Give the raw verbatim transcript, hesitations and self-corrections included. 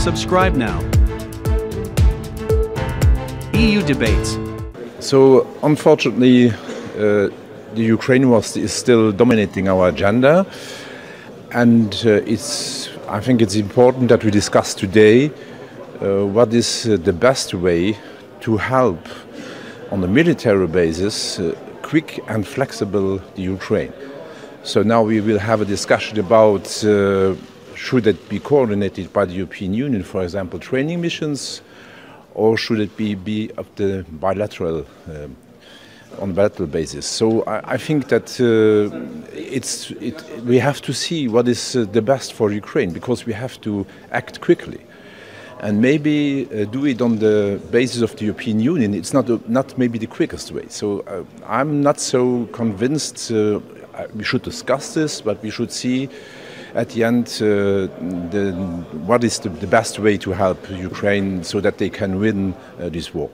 Subscribe now. E U debates. So unfortunately, uh, the Ukraine war is still dominating our agenda, and uh, it's. I think it's important that we discuss today uh, what is uh, the best way to help, on a military basis, uh, quick and flexible the Ukraine. So now we will have a discussion about uh, should it be coordinated by the European Union, for example, training missions, or should it be be up the bilateral. Uh, on battle basis. So I, I think that uh, it's, it, we have to see what is uh, the best for Ukraine, because we have to act quickly. And maybe uh, do it on the basis of the European Union. It's not, uh, not maybe the quickest way. So uh, I'm not so convinced uh, we should discuss this, but we should see at the end uh, the, what is the, the best way to help Ukraine so that they can win uh, this war.